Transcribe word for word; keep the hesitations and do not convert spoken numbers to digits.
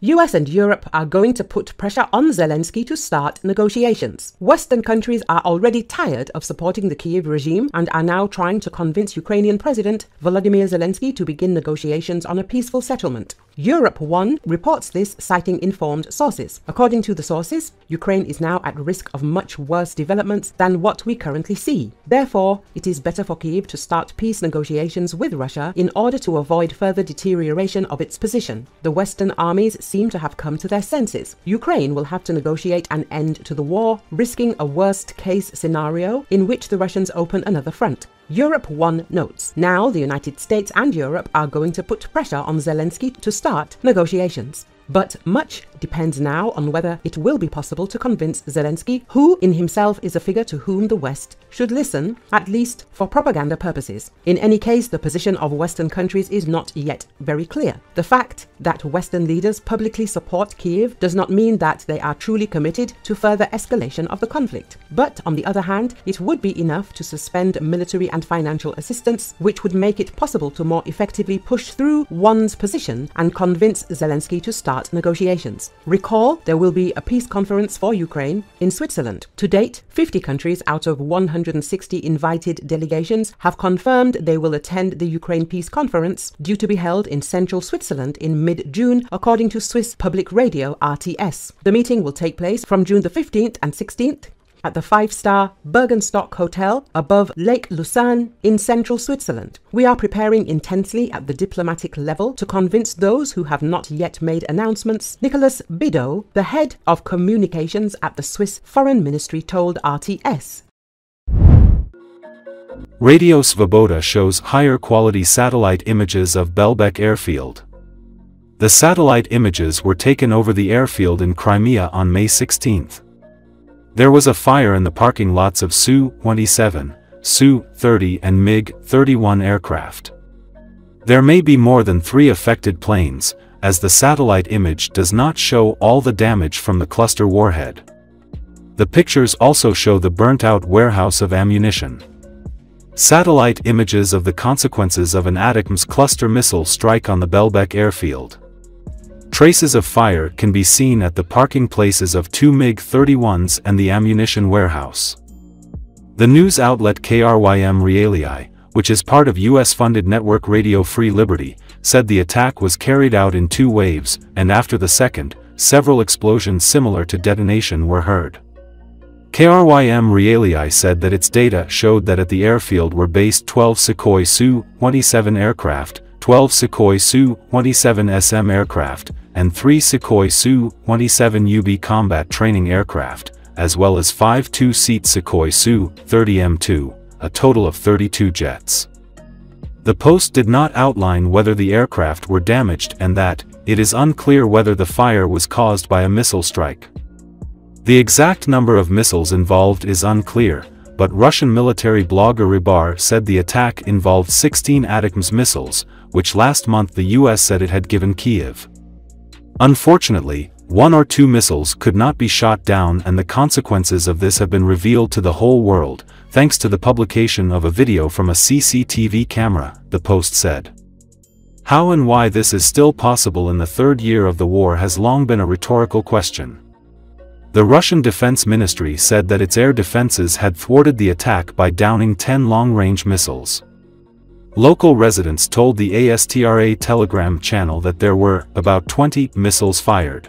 U S and Europe are going to put pressure on Zelensky to start negotiations. Western countries are already tired of supporting the Kyiv regime and are now trying to convince Ukrainian President Volodymyr Zelensky to begin negotiations on a peaceful settlement. Europe one reports this, citing informed sources. According to the sources, Ukraine is now at risk of much worse developments than what we currently see. Therefore, it is better for Kyiv to start peace negotiations with Russia in order to avoid further deterioration of its position. The Western armies seem to have come to their senses. Ukraine will have to negotiate an end to the war, risking a worst-case scenario in which the Russians open another front. Europe one notes, now the United States and Europe are going to put pressure on Zelensky to start negotiations. But much depends now on whether it will be possible to convince Zelensky, who in himself is a figure to whom the West should listen, at least for propaganda purposes. In any case, the position of Western countries is not yet very clear. The fact that Western leaders publicly support Kyiv does not mean that they are truly committed to further escalation of the conflict. But on the other hand, it would be enough to suspend military and financial assistance, which would make it possible to more effectively push through one's position and convince Zelensky to start negotiations. Recall, there will be a peace conference for Ukraine in Switzerland. To date, fifty countries out of one hundred sixty invited delegations have confirmed they will attend the Ukraine peace conference, due to be held in central Switzerland in mid-June, according to Swiss public radio R T S. The meeting will take place from June the fifteenth and sixteenth at the five-star Bürgenstock Hotel above Lake Lucerne in central Switzerland. We are preparing intensely at the diplomatic level to convince those who have not yet made announcements, Nicolas Bideau, the head of communications at the Swiss Foreign Ministry, told R T S. Radio Svoboda shows higher quality satellite images of Belbec airfield. The satellite images were taken over the airfield in Crimea on May sixteenth. There was a fire in the parking lots of Su twenty-seven, Su thirty and MiG thirty-one aircraft. There may be more than three affected planes, as the satellite image does not show all the damage from the cluster warhead. The pictures also show the burnt-out warehouse of ammunition. Satellite images of the consequences of an ATACMS cluster missile strike on the Belbec airfield. Traces of fire can be seen at the parking places of two MiG thirty-ones and the ammunition warehouse. The news outlet K R Y M Realii, which is part of U S-funded network Radio Free Liberty, said the attack was carried out in two waves, and after the second, several explosions similar to detonation were heard. K R Y M Realii said that its data showed that at the airfield were based twelve Sukhoi Su twenty-seven aircraft, twelve Sukhoi Su twenty-seven S M aircraft, and three Sukhoi Su twenty-seven U B combat training aircraft, as well as five two-seat Sukhoi Su thirty M two, a total of thirty-two jets. The post did not outline whether the aircraft were damaged and that it is unclear whether the fire was caused by a missile strike. The exact number of missiles involved is unclear, but Russian military blogger Rybar said the attack involved sixteen ATACMS missiles, which last month the U S said it had given Kyiv. Unfortunately, one or two missiles could not be shot down, and the consequences of this have been revealed to the whole world, thanks to the publication of a video from a C C T V camera, the Post said. How and why this is still possible in the third year of the war has long been a rhetorical question. The Russian Defense Ministry said that its air defenses had thwarted the attack by downing ten long-range missiles. Local residents told the ASTRA telegram channel that there were about twenty missiles fired.